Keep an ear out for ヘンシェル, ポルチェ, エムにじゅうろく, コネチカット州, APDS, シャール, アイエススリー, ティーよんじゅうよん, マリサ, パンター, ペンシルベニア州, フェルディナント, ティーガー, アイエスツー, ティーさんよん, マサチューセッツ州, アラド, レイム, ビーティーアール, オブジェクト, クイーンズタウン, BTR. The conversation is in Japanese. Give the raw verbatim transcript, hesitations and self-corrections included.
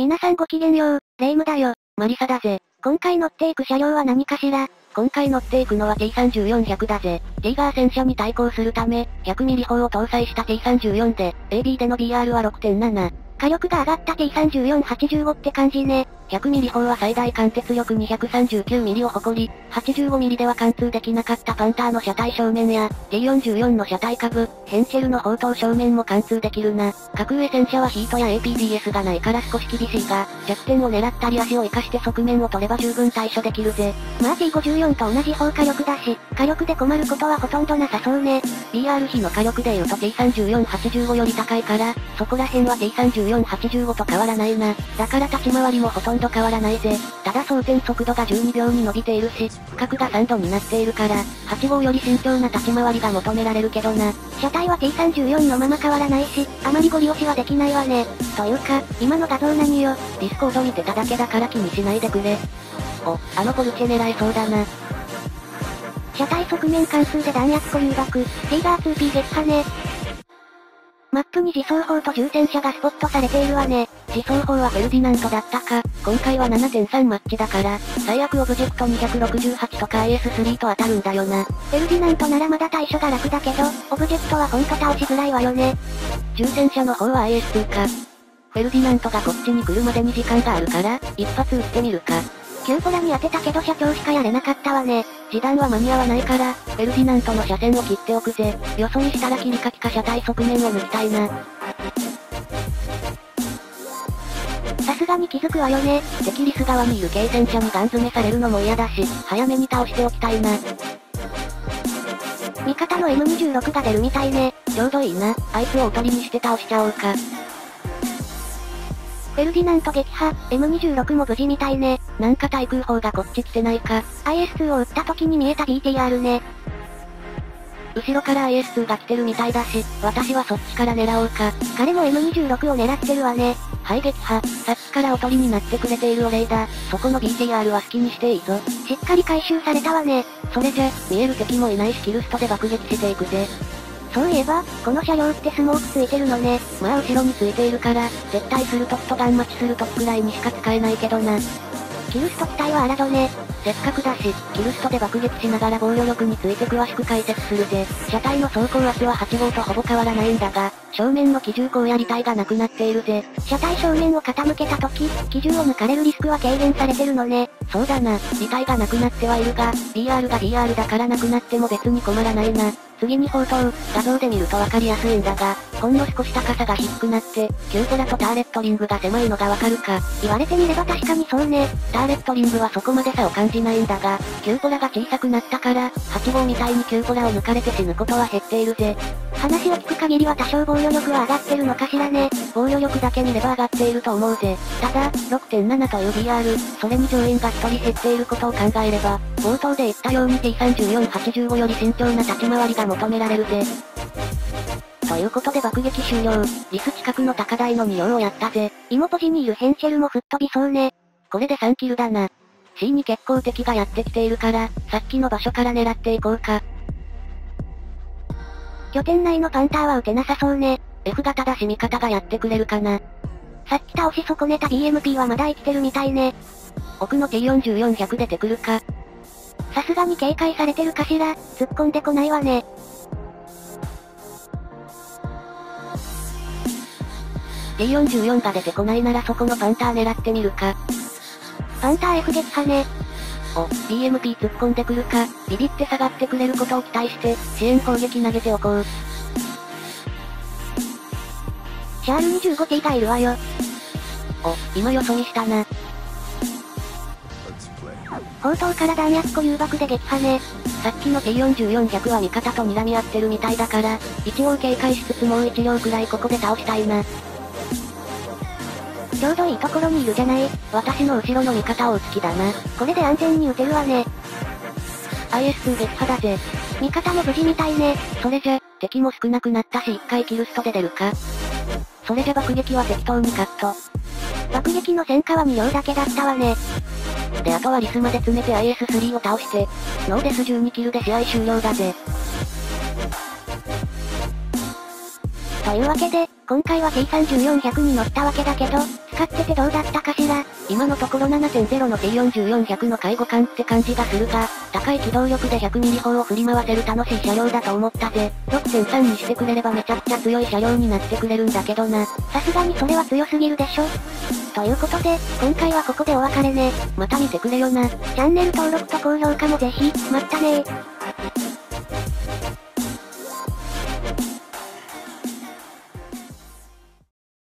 皆さんごきげんよう、レイムだよ。マリサだぜ。今回乗っていく車両は何かしら？今回乗っていくのは ティーさんよんひゃく だぜ。ティーガー戦車に対抗するため、ひゃくミリ砲を搭載した ティーさんよん で、エービー での ビーアール は ろくてんなな。火力が上がった ティーさんよんはちご って感じね。ひゃくミリ砲は最大貫徹力 にひゃくさんじゅうきゅうミリ を誇り、はちじゅうごミリ では貫通できなかったパンターの車体正面や、ティーよんじゅうよん の車体下部、ヘンシェルの砲塔正面も貫通できるな。格上戦車はヒートや エーピーディーエス がないから少し厳しいが、弱点を狙ったり足を生かして側面を取れば十分対処できるぜ。まあ ティーごじゅうよん と同じ砲火力だし、火力で困ることはほとんどなさそうね。ビーアール 比の火力で言うと ティーさんよんはちご より高いから、そこら辺は ティーさんよんはちご と変わらないな。だから立ち回りもほとんど変わらないぜ。ただ装填速度がじゅうにびょうに伸びているし、区画がさんどになっているから、はちごより慎重な立ち回りが求められるけどな。車体は ティーさんよん のまま変わらないし、あまりご利用しはできないわね。というか、今の画像何よ。ディスコード見てただけだから気にしないでくれ。お、あのポルチェ狙えそうだな。車体側面関数で弾薬庫誘爆、ティーガー ツーピー 撃破ね。マップに自走砲と重戦車がスポットされているわね。自走砲はフェルディナントだったか。今回は ななてんさん マッチだから、最悪オブジェクトにひゃくろくじゅうはちとか アイエススリー と当たるんだよな。フェルディナントならまだ対処が楽だけど、オブジェクトはほんと倒しづらいわよね。重戦車の方は アイエスツー か。フェルディナントがこっちに来るまでに時間があるから、一発撃ってみるか。キューポラに当てたけど車長しかやれなかったわね。時短は間に合わないから、フェルディナントの車線を切っておくぜ。よそ見したら切り欠きか車体側面を抜きたいな。さすがに気づくわよね。敵リス側にいる軽戦車にガン詰めされるのも嫌だし、早めに倒しておきたいな。味方の エムにじゅうろく が出るみたいね。ちょうどいいな。あいつをおとりにして倒しちゃおうか。フェルディナント撃破、エムにじゅうろく も無事みたいね。なんか対空砲がこっち来てないか。アイエスツー を撃った時に見えた ビーティーアール ね。後ろから アイエスツー が来てるみたいだし、私はそっちから狙おうか。彼も エムにじゅうろく を狙ってるわね。はい撃破、さっきからおとりになってくれているお礼だ。そこの ビーティーアール は好きにしていいぞ。しっかり回収されたわね。それじゃ、見える敵もいないしキルストで爆撃していくぜ。そういえば、この車両ってスモークついてるのね。まあ後ろについているから、絶対スルトッとガン待ちするとくらいにしか使えないけどな。キルスト機体はアラドね。せっかくだし、キルストで爆撃しながら防御力について詳しく解説するぜ。車体の走行圧ははちごとほぼ変わらないんだが、正面の機銃口や履帯がなくなっているぜ。車体正面を傾けた時、機銃を抜かれるリスクは軽減されてるのね。そうだな、履帯がなくなってはいるが、ビーアール が ディーアール だからなくなっても別に困らないな。次に砲塔、画像で見るとわかりやすいんだが、ほんの少し高さが低くなって、キューポラとターレットリングが狭いのがわかるか。言われてみれば確かにそうね。ターレットリングはそこまで差を感じないんだが、キューポラが小さくなったから、はちごうみたいにキューポラを抜かれて死ぬことは減っているぜ。話を聞く限りは多少防御力は上がってるのかしらね。防御力だけ見れば上がっていると思うぜ。ただ、ろくてんなな という ビーアール、それに乗員がひとり減っていることを考えれば、冒頭で言ったように ティーさんよんはちご より慎重な立ち回りが求められるぜ。ということで爆撃終了。リス近くの高台のにりょうをやったぜ。芋ポジにいるヘンシェルも吹っ飛びそうね。これでさんキルだな。C に結構敵がやってきているから、さっきの場所から狙っていこうか。拠点内のパンターは撃てなさそうね。F 型だし味方がやってくれるかな。さっき倒し損ねた ビーエムピー はまだ生きてるみたいね。奥の ティーよんじゅうよんひゃく 出てくるか。さすがに警戒されてるかしら、突っ込んでこないわね。ティーよんじゅうよん が出てこないならそこのパンター狙ってみるか。パンター F 撃破ね。お、ビーエムピー 突っ込んでくるか。ビビって下がってくれることを期待して、支援砲撃投げておこう。シャール にじゅうごティー がいるわよ。お、今よそ見したな。砲塔から弾薬庫誘爆で撃破ね。さっきの ティーよんじゅうよんひゃく は味方と睨み合ってるみたいだから、一応警戒しつつもう一両くらいここで倒したいな。ちょうどいいところにいるじゃない。私の後ろの味方を撃つ気だな。これで安全に撃てるわね。アイエスツー 撃破だぜ。味方も無事みたいね。それじゃ、敵も少なくなったし一回キルストで出るか。それじゃ爆撃は適当にカット。爆撃の戦果はにりょうだけだったわね。であとはリスまで詰めて アイエススリー を倒して、ノーデスじゅうにキルで試合終了だぜ。というわけで、今回は ティーさんよんよんぜろぜろ に乗ったわけだけど、使っててどうだったかしら。今のところ ななてんゼロ の ティーよんよんよんぜろ の介護感って感じがするが、高い機動力で ひゃくミリ 砲を振り回せる楽しい車両だと思ったぜ。 ろくてんさん にしてくれればめちゃくちゃ強い車両になってくれるんだけどな。さすがにそれは強すぎるでしょ。ということで、今回はここでお別れね。また見てくれよな。チャンネル登録と高評価もぜひ。まったねー。